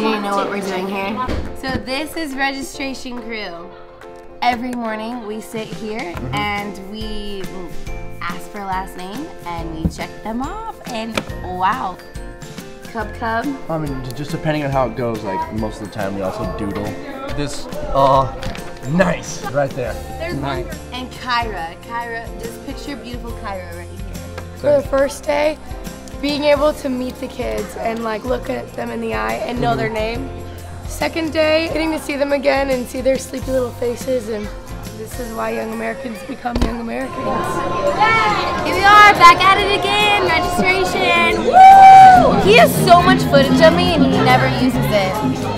Do you know what we're doing here? So this is registration crew. Every morning we sit here and we ask for a last name and we check them off, and wow. Cub Cub. I mean, just depending on how it goes, like most of the time we also doodle. This, nice, right there. There's nice. And Kyra, just picture beautiful Kyra right here. For the first day, being able to meet the kids and like look at them in the eye and know their name. Second day, getting to see them again and see their sleepy little faces, and this is why Young Americans become Young Americans. Yeah. Here we are, back at it again, registration. Woo! He has so much footage of me and he never uses it.